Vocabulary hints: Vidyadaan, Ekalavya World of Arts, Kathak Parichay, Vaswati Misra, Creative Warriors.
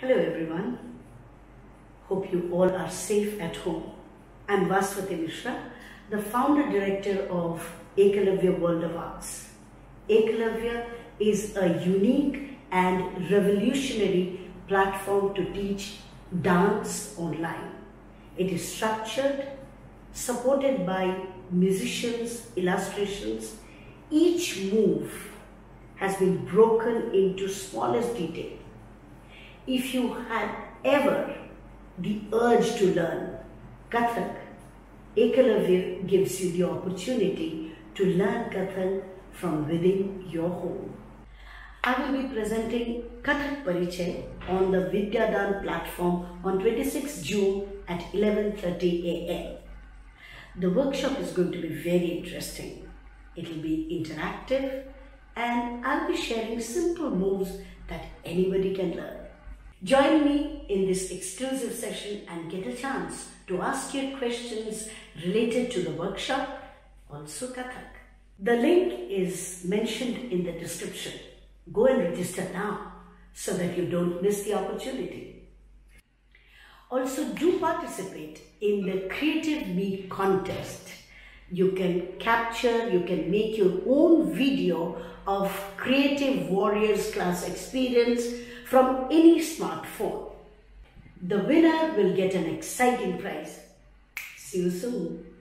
Hello everyone, hope you all are safe at home. I'm Vaswati Misra, the founder director of Ekalavya World of Arts. Ekalavya is a unique and revolutionary platform to teach dance online. It is structured, supported by musicians, illustrations. Each move has been broken into smallest detail. If you had ever the urge to learn Kathak, Ekalavya gives you the opportunity to learn Kathak from within your home. I will be presenting Kathak Parichay on the Vidyadaan platform on 26 June at 11:30 a.m. The workshop is going to be very interesting. It will be interactive and I'll be sharing simple moves that anybody can learn. Join me in this exclusive session and get a chance to ask your questions related to the workshop, also Kathak. The link is mentioned in the description. Go and register now so that you don't miss the opportunity. Also, do participate in the Creative Meet contest. You can capture, you can make your own video of Creative Warriors class experience from any smartphone. The winner will get an exciting prize. See you soon.